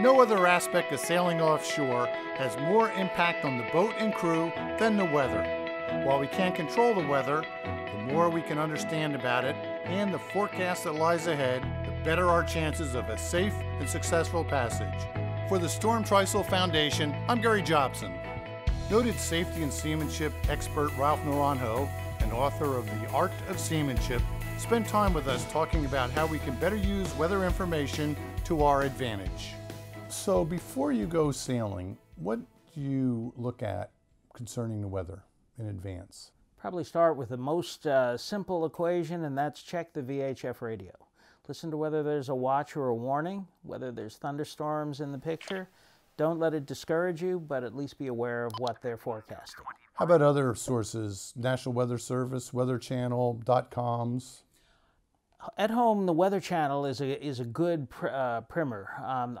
No other aspect of sailing offshore has more impact on the boat and crew than the weather. While we can't control the weather, the more we can understand about it and the forecast that lies ahead, the better our chances of a safe and successful passage. For the Storm Trysail Foundation, I'm Gary Jobson. Noted safety and seamanship expert Ralph Naranjo and author of The Art of Seamanship spent time with us talking about how we can better use weather information to our advantage. So before you go sailing, what do you look at concerning the weather in advance? Probably start with the most simple equation, and that's check the VHF radio. Listen to whether there's a watch or a warning, whether there's thunderstorms in the picture. Don't let it discourage you, but at least be aware of what they're forecasting. How about other sources? National Weather Service, Weather Channel, .coms? At home, the Weather Channel is a good primer.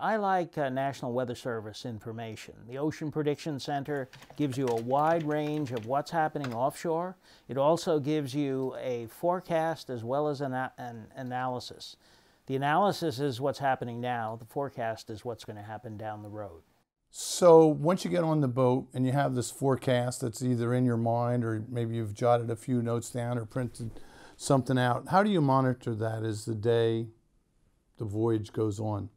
I like National Weather Service information. The Ocean Prediction Center gives you a wide range of what's happening offshore. It also gives you a forecast as well as an analysis. The analysis is what's happening now. The forecast is what's going to happen down the road. So once you get on the boat and you have this forecast that's either in your mind or maybe you've jotted a few notes down or printed something out, how do you monitor that as the day, the voyage goes on?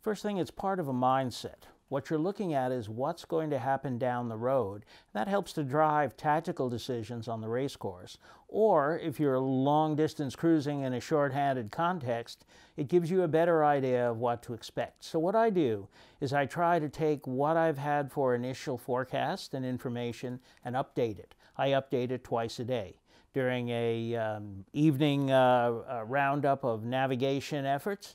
First thing, it's part of a mindset. What you're looking at is what's going to happen down the road. That helps to drive tactical decisions on the race course. Or if you're long distance cruising in a shorthanded context, it gives you a better idea of what to expect. So what I do is I try to take what I've had for initial forecast and information and update it. I update it twice a day. During a evening roundup of navigation efforts,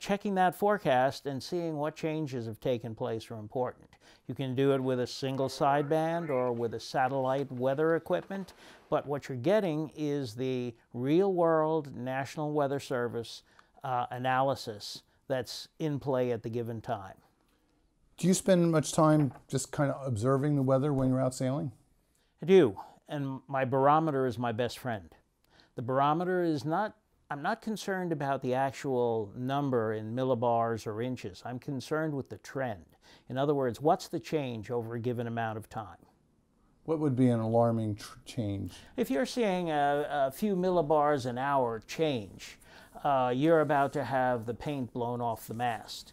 checking that forecast and seeing what changes have taken place are important. You can do it with a single sideband or with a satellite weather equipment, but what you're getting is the real-world National Weather Service analysis that's in play at the given time. Do you spend much time just kind of observing the weather when you're out sailing? I do. And my barometer is my best friend. The barometer is not, I'm not concerned about the actual number in millibars or inches. I'm concerned with the trend. In other words, what's the change over a given amount of time? What would be an alarming change? If you're seeing a few millibars an hour change, you're about to have the paint blown off the mast.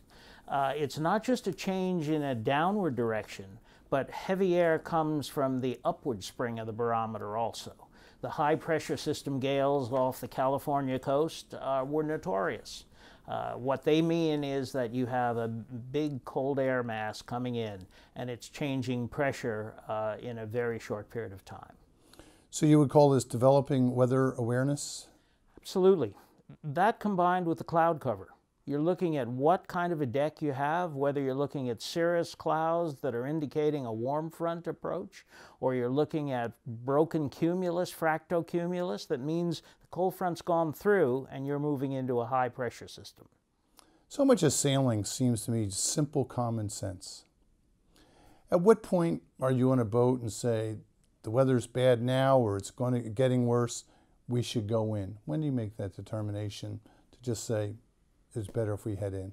It's not just a change in a downward direction, but heavy air comes from the upward spring of the barometer also. The high pressure system gales off the California coast were notorious. What they mean is that you have a big cold air mass coming in and it's changing pressure in a very short period of time. So you would call this developing weather awareness? Absolutely. That combined with the cloud cover. You're looking at what kind of a deck you have, whether you're looking at cirrus clouds that are indicating a warm front approach, or you're looking at broken cumulus, fractocumulus, that means the cold front's gone through and you're moving into a high pressure system. So much of sailing seems to me simple common sense. At what point are you on a boat and say, the weather's bad now or it's getting worse, we should go in? When do you make that determination to just say, it's better if we head in?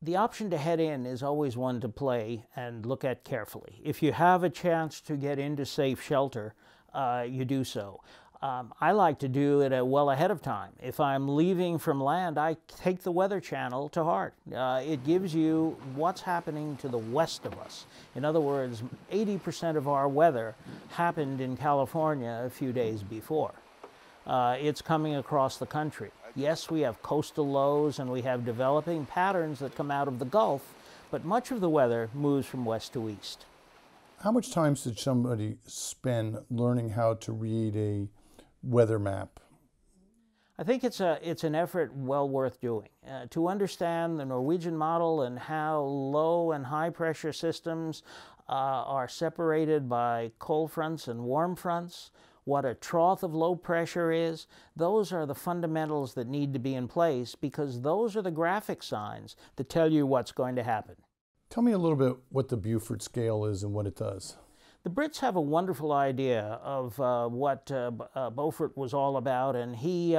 The option to head in is always one to play and look at carefully. If you have a chance to get into safe shelter, you do so. I like to do it well ahead of time. If I'm leaving from land, I take the Weather Channel to heart. It gives you what's happening to the west of us. In other words, 80% of our weather happened in California a few days before. It's coming across the country. Yes, we have coastal lows and we have developing patterns that come out of the Gulf, but much of the weather moves from west to east. How much time should somebody spend learning how to read a weather map? I think it's an effort well worth doing. To understand the Norwegian model and how low and high pressure systems are separated by cold fronts and warm fronts, what a trough of low pressure is, those are the fundamentals that need to be in place because those are the graphic signs that tell you what's going to happen. Tell me a little bit what the Beaufort scale is and what it does. The Brits have a wonderful idea of what Beaufort was all about, and he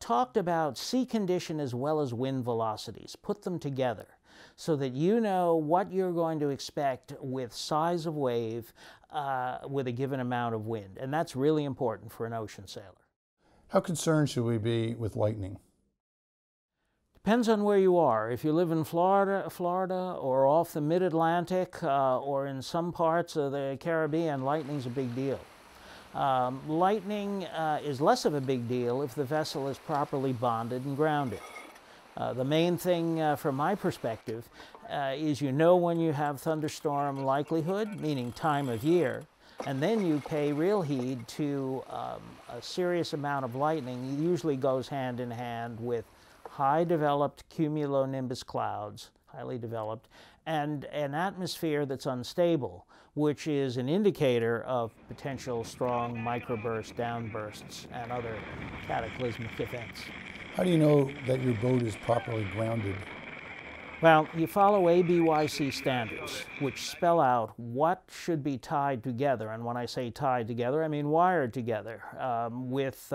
talked about sea condition as well as wind velocities. Put them together so that you know what you're going to expect with size of wave with a given amount of wind. And that's really important for an ocean sailor. How concerned should we be with lightning? Depends on where you are. If you live in Florida or off the mid-Atlantic or in some parts of the Caribbean, lightning's a big deal. Lightning is less of a big deal if the vessel is properly bonded and grounded. The main thing from my perspective is you know when you have thunderstorm likelihood, meaning time of year, and then you pay real heed to a serious amount of lightning. It usually goes hand in hand with high developed cumulonimbus clouds, highly developed, and an atmosphere that's unstable, which is an indicator of potential strong microbursts, downbursts, and other cataclysmic events. How do you know that your boat is properly grounded? Well, you follow ABYC standards, which spell out what should be tied together. And when I say tied together, I mean wired together with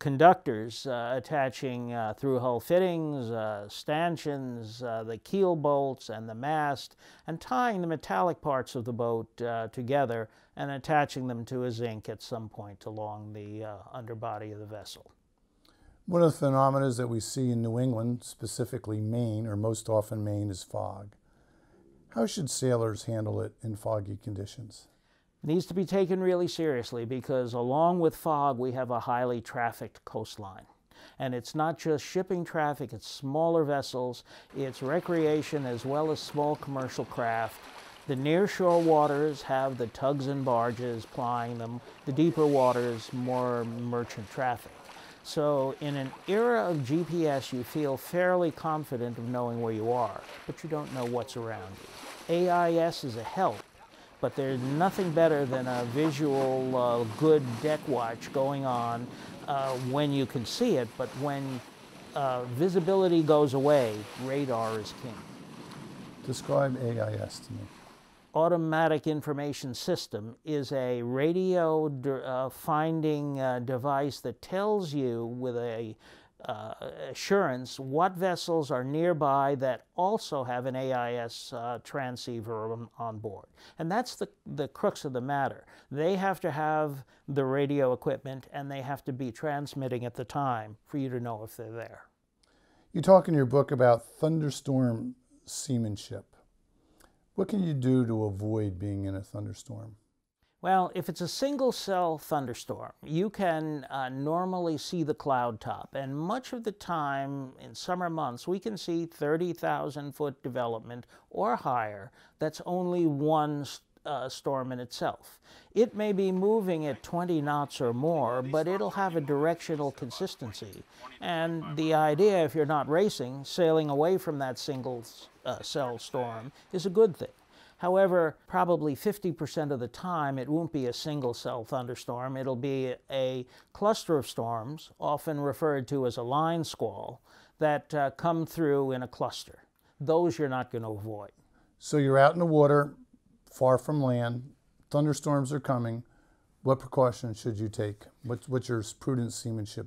conductors attaching through-hull fittings, stanchions, the keel bolts and the mast, and tying the metallic parts of the boat together and attaching them to a zinc at some point along the underbody of the vessel. One of the phenomena that we see in New England, specifically Maine, or most often Maine, is fog. How should sailors handle it in foggy conditions? It needs to be taken really seriously because along with fog, we have a highly trafficked coastline. And it's not just shipping traffic, it's smaller vessels, it's recreation as well as small commercial craft. The nearshore waters have the tugs and barges plying them. The deeper waters, more merchant traffic. So in an era of GPS, you feel fairly confident of knowing where you are, but you don't know what's around you. AIS is a help, but there's nothing better than a visual good deck watch going on when you can see it, but when visibility goes away, radar is king. Describe AIS to me. Automatic Information System is a radio finding device that tells you with a assurance what vessels are nearby that also have an AIS transceiver on board. And that's the crux of the matter. They have to have the radio equipment and they have to be transmitting at the time for you to know if they're there. You talk in your book about thunderstorm seamanship. What can you do to avoid being in a thunderstorm? Well, if it's a single cell thunderstorm, you can normally see the cloud top. And much of the time in summer months, we can see 30,000 foot development or higher. That's only one storm in itself. It may be moving at 20 knots or more, but it'll have a directional consistency. And the idea, if you're not racing, sailing away from that single cell storm is a good thing. However, probably 50% of the time it won't be a single cell thunderstorm. It'll be a cluster of storms, often referred to as a line squall, that come through in a cluster. Those you're not going to avoid. So you're out in the water, far from land, thunderstorms are coming. What precautions should you take? What's your prudent seamanship?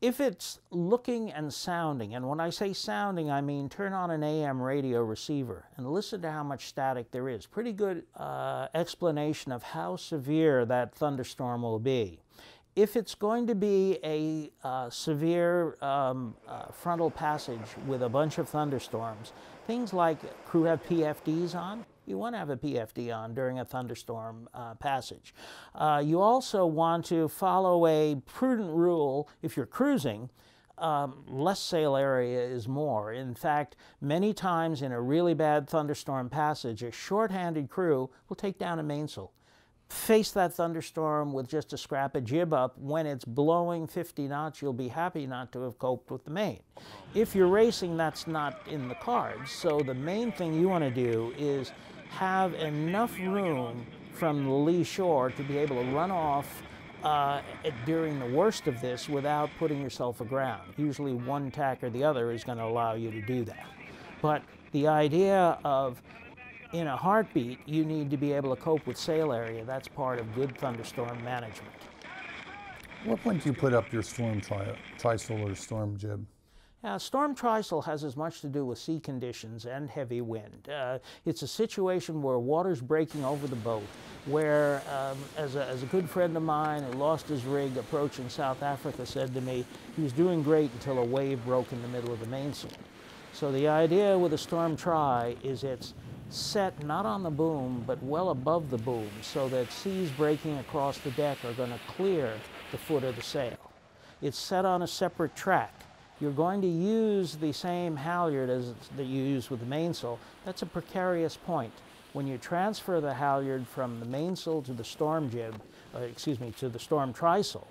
If it's looking and sounding, and when I say sounding, I mean turn on an AM radio receiver and listen to how much static there is. Pretty good explanation of how severe that thunderstorm will be. If it's going to be a severe frontal passage with a bunch of thunderstorms, things like crew have PFDs on. You want to have a PFD on during a thunderstorm passage. You also want to follow a prudent rule if you're cruising. Less sail area is more. In fact, many times in a really bad thunderstorm passage, a shorthanded crew will take down a mainsail. Face that thunderstorm with just a scrap of jib up. When it's blowing 50 knots, you'll be happy not to have coped with the main. If you're racing, that's not in the cards. So the main thing you want to do is have enough room from the lee shore to be able to run off during the worst of this without putting yourself aground. Usually one tack or the other is going to allow you to do that. But the idea of in a heartbeat, you need to be able to cope with sail area. That's part of good thunderstorm management. What point do you put up your storm trysail or storm jib? Storm trysail has as much to do with sea conditions and heavy wind. It's a situation where water's breaking over the boat, where as a good friend of mine who lost his rig approaching South Africa said to me, he was doing great until a wave broke in the middle of the mainsail. So the idea with a storm try is it's set not on the boom, but well above the boom, so that seas breaking across the deck are going to clear the foot of the sail. It's set on a separate track. You're going to use the same halyard as that you use with the mainsail. That's a precarious point. When you transfer the halyard from the mainsail to the storm jib, to the storm trysail,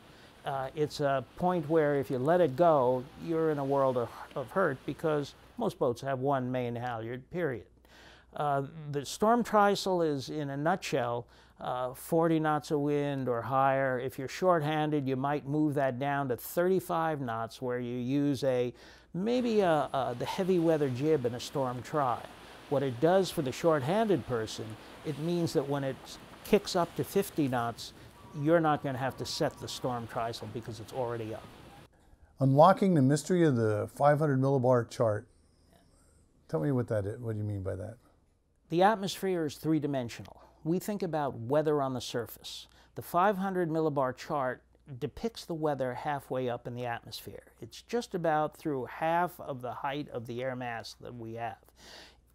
it's a point where if you let it go, you're in a world of hurt, because most boats have one main halyard, period. The storm trysail is, in a nutshell, 40 knots of wind or higher. If you're shorthanded, you might move that down to 35 knots, where you use maybe the heavy weather jib in a storm try. What it does for the shorthanded person, it means that when it kicks up to 50 knots, you're not going to have to set the storm trysail because it's already up. Unlocking the mystery of the 500 millibar chart. Tell me what that is. What do you mean by that? The atmosphere is three-dimensional. We think about weather on the surface. The 500 millibar chart depicts the weather halfway up in the atmosphere. It's just about through half of the height of the air mass that we have.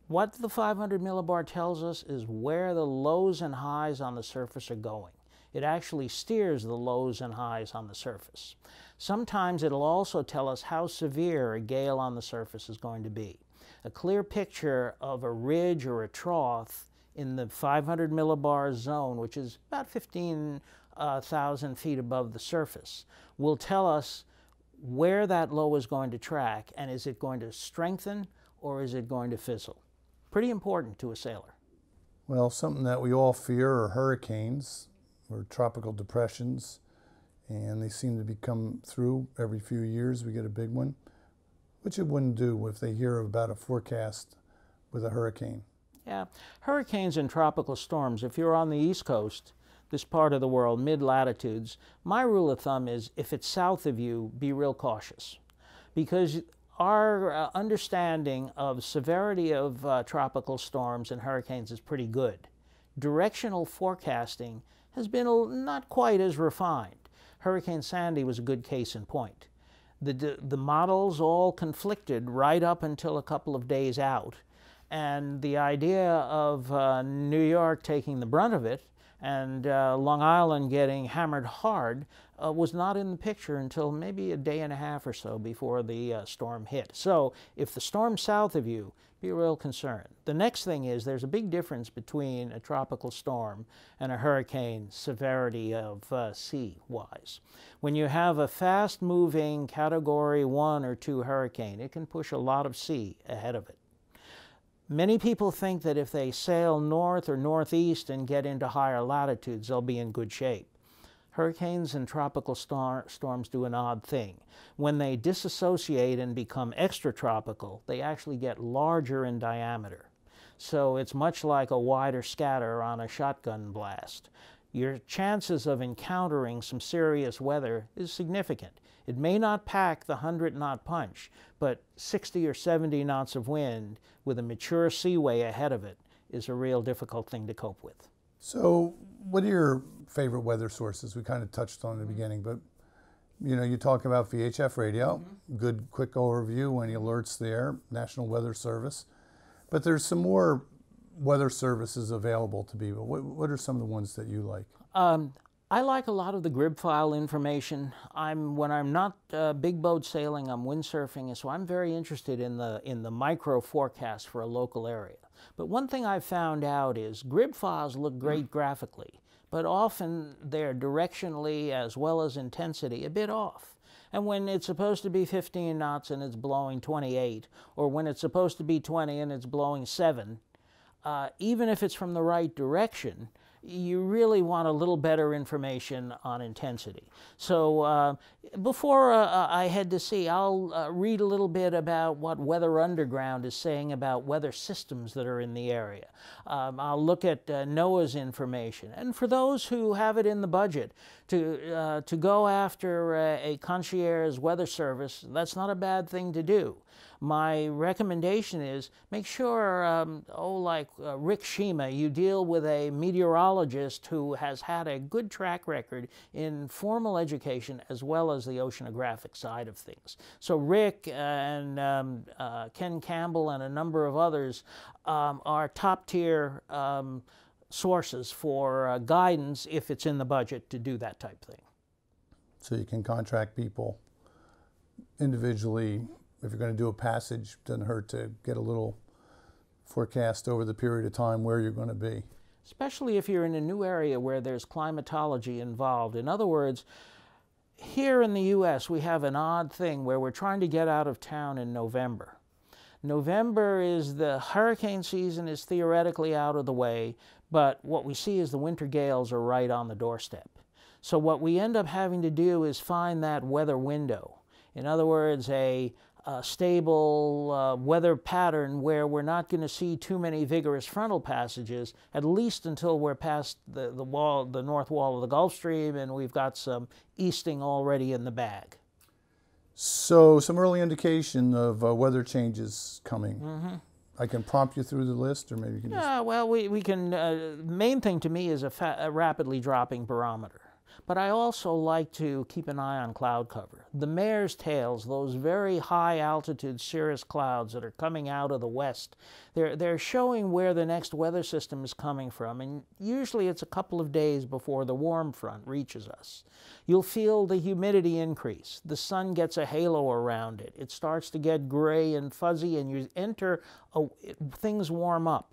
What the 500 millibar tells us is where the lows and highs on the surface are going. It actually steers the lows and highs on the surface. Sometimes it'll also tell us how severe a gale on the surface is going to be. A clear picture of a ridge or a trough in the 500 millibar zone, which is about 15,000 feet above the surface, will tell us where that low is going to track, and is it going to strengthen or is it going to fizzle? Pretty important to a sailor. Well, something that we all fear are hurricanes or tropical depressions, and they seem to be come through every few years. We get a big one. What you wouldn't do if they hear about a forecast with a hurricane? Yeah, hurricanes and tropical storms, if you're on the East Coast, this part of the world, mid-latitudes, my rule of thumb is if it's south of you, be real cautious. Because our understanding of severity of tropical storms and hurricanes is pretty good. Directional forecasting has been not quite as refined. Hurricane Sandy was a good case in point. The models all conflicted right up until a couple of days out. And the idea of New York taking the brunt of it and Long Island getting hammered hard was not in the picture until maybe a day and a half or so before the storm hit. So if the storm's south of you, be real concerned. The next thing is there's a big difference between a tropical storm and a hurricane severity of sea-wise. When you have a fast-moving Category 1 or 2 hurricane, it can push a lot of sea ahead of it. Many people think that if they sail north or northeast and get into higher latitudes, they'll be in good shape. Hurricanes and tropical storms do an odd thing. When they disassociate and become extratropical, they actually get larger in diameter. So it's much like a wider scatter on a shotgun blast. Your chances of encountering some serious weather is significant. It may not pack the 100-knot punch, but 60 or 70 knots of wind with a mature seaway ahead of it is a real difficult thing to cope with. So what are your favorite weather sources? We kind of touched on in the beginning, but you talk about VHF radio, good quick overview, any alerts there, National Weather Service. But there's some more weather services available to be, but what are some of the ones that you like? I like a lot of the GRIB file information. When I'm not big boat sailing, I'm windsurfing, and so I'm very interested in the micro forecast for a local area. But one thing I've found out is GRIB files look great graphically, but often they're directionally as well as intensity a bit off. And when it's supposed to be 15 knots and it's blowing 28, or when it's supposed to be 20 and it's blowing 7, even if it's from the right direction, you really want a little better information on intensity. So before I head to sea, I'll read a little bit about what Weather Underground is saying about weather systems that are in the area. I'll look at NOAA's information. And for those who have it in the budget to go after a concierge weather service, that's not a bad thing to do. My recommendation is make sure, like Rick Shima, you deal with a meteorologist who has had a good track record in formal education as well as the oceanographic side of things. So Rick and Ken Campbell and a number of others are top-tier sources for guidance if it's in the budget to do that type thing. So you can contract people individually. If you're going to do a passage, it doesn't hurt to get a little forecast over the period of time where you're going to be. Especially if you're in a new area where there's climatology involved. In other words, here in the U.S. we have an odd thing where we're trying to get out of town in November. November is the hurricane season is theoretically out of the way, but what we see is the winter gales are right on the doorstep. So what we end up having to do is find that weather window. In other words, a stable weather pattern where we're not going to see too many vigorous frontal passages, at least until we're past the north wall of the Gulf Stream, and we've got some easting already in the bag. So some early indication of weather changes coming. Mm-hmm. I can prompt you through the list, or maybe you can just... Well, we can... main thing to me is a rapidly dropping barometer. But I also like to keep an eye on cloud cover. The mare's tails, those very high altitude cirrus clouds that are coming out of the west, they're showing where the next weather system is coming from, and usually it's a couple of days before the warm front reaches us. You'll feel the humidity increase. The sun gets a halo around it. It starts to get gray and fuzzy, and you enter, things warm up.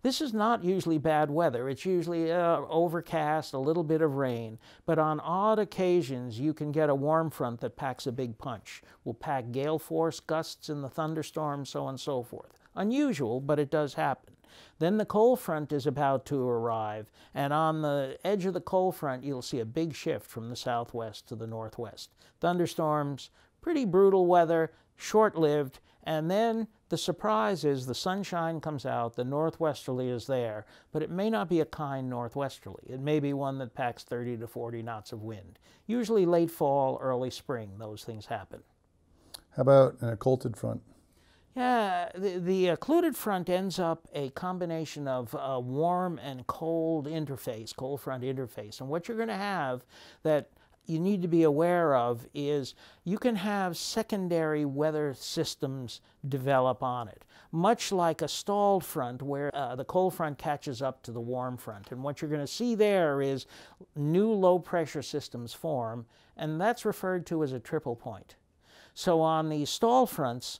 This is not usually bad weather. It's usually overcast, a little bit of rain, but on odd occasions you can get a warm front that packs a big punch. We'll pack gale force gusts in the thunderstorm, so on and so forth. Unusual, but it does happen. Then the cold front is about to arrive, and on the edge of the cold front you'll see a big shift from the southwest to the northwest. Thunderstorms, pretty brutal weather, short-lived, and then the surprise is the sunshine comes out, the northwesterly is there, but it may not be a kind northwesterly. It may be one that packs 30 to 40 knots of wind. Usually late fall, early spring, those things happen. How about an occulted front? Yeah, the occluded front ends up a combination of warm and cold interface, cold front interface. And what you're going to have that you need to be aware of is you can have secondary weather systems develop on it, much like a stalled front where the cold front catches up to the warm front. And what you're going to see there is new low pressure systems form, and that's referred to as a triple point. So on the stall fronts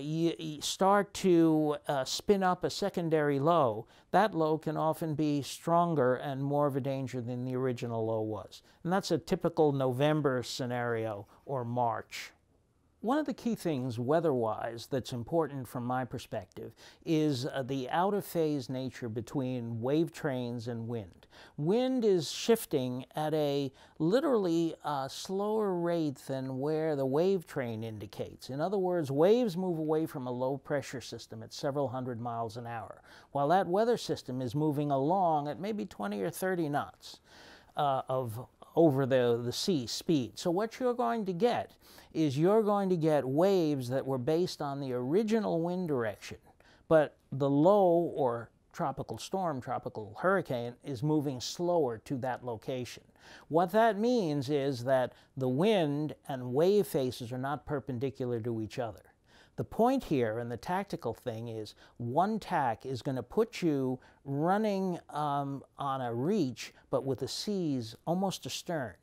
you start to spin up a secondary low, that low can often be stronger and more of a danger than the original low was. And that's a typical November scenario or March. One of the key things weather-wise that's important from my perspective is the out-of-phase nature between wave trains and wind. Wind is shifting at a literally slower rate than where the wave train indicates. In other words, waves move away from a low-pressure system at several hundred miles an hour, while that weather system is moving along at maybe 20 or 30 knots of over the sea speed. So what you're going to get is you're going to get waves that were based on the original wind direction, but the low or tropical storm, tropical hurricane is moving slower to that location. What that means is that the wind and wave faces are not perpendicular to each other. The point here and the tactical thing is one tack is going to put you running on a reach, but with the seas almost astern.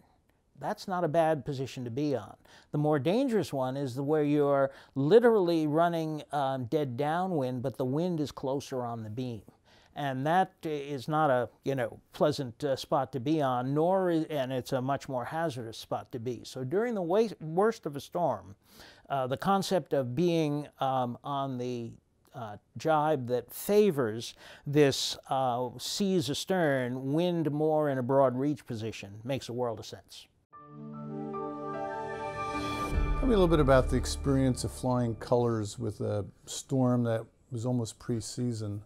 That's not a bad position to be on. The more dangerous one is where you're literally running dead downwind, but the wind is closer on the beam. And that is not a, pleasant spot to be on, and it's a much more hazardous spot to be. So during the worst of a storm, the concept of being on the jibe that favors this seas astern, wind more in a broad reach position makes a world of sense. Tell me a little bit about the experience of Flying Colors with a storm that was almost pre-season.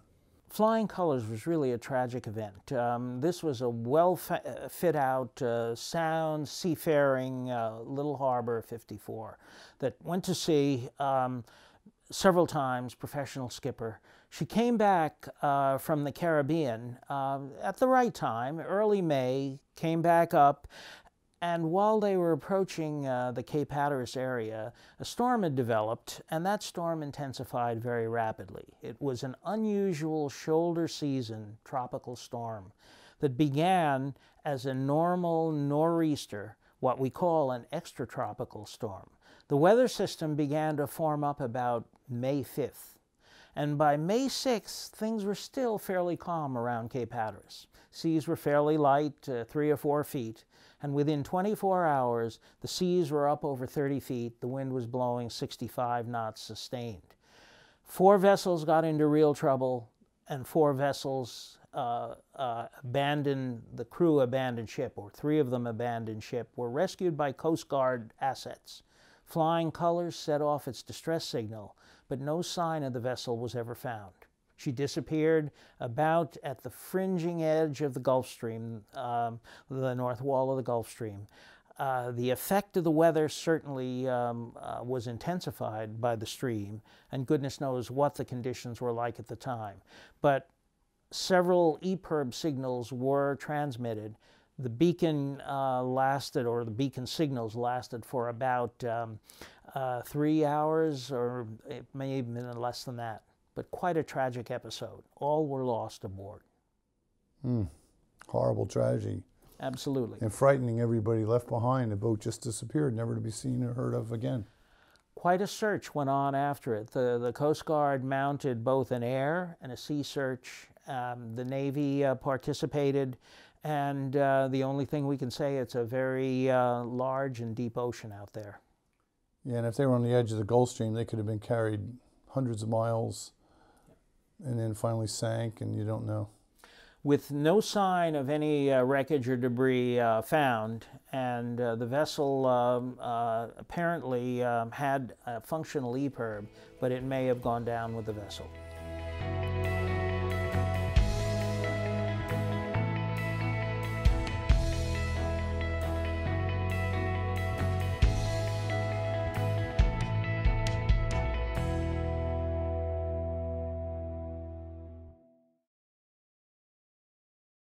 Flying Colors was really a tragic event. This was a well-fit-out, sound, seafaring Little Harbor 54 that went to sea several times, professional skipper. She came back from the Caribbean at the right time, early May, came back up, and while they were approaching the Cape Hatteras area, a storm had developed, and that storm intensified very rapidly. It was an unusual shoulder season tropical storm that began as a normal nor'easter, what we call an extratropical storm. The weather system began to form up about May 5th. And by May 6th, things were still fairly calm around Cape Hatteras. Seas were fairly light, 3 or 4 feet, and within 24 hours, the seas were up over 30 feet, the wind was blowing 65 knots sustained. 4 vessels got into real trouble, and 4 vessels abandoned, the crew abandoned ship, or 3 of them abandoned ship, were rescued by Coast Guard assets. Flying Colors set off its distress signal, but no sign of the vessel was ever found. She disappeared about at the fringing edge of the Gulf Stream, the north wall of the Gulf Stream. The effect of the weather certainly was intensified by the stream, and goodness knows what the conditions were like at the time. But several EPIRB signals were transmitted. The beacon lasted, or the beacon signals lasted for about 3 hours, or it may have been less than that, but quite a tragic episode. All were lost aboard. Horrible tragedy. Absolutely. And frightening, everybody left behind. The boat just disappeared, never to be seen or heard of again. Quite a search went on after it. The Coast Guard mounted both an air and a sea search. The Navy participated. And the only thing we can say, it's a very large and deep ocean out there. Yeah, and if they were on the edge of the Gulf Stream, they could have been carried hundreds of miles and then finally sank, and you don't know. With no sign of any wreckage or debris found, and the vessel apparently had a functional EPIRB, but it may have gone down with the vessel.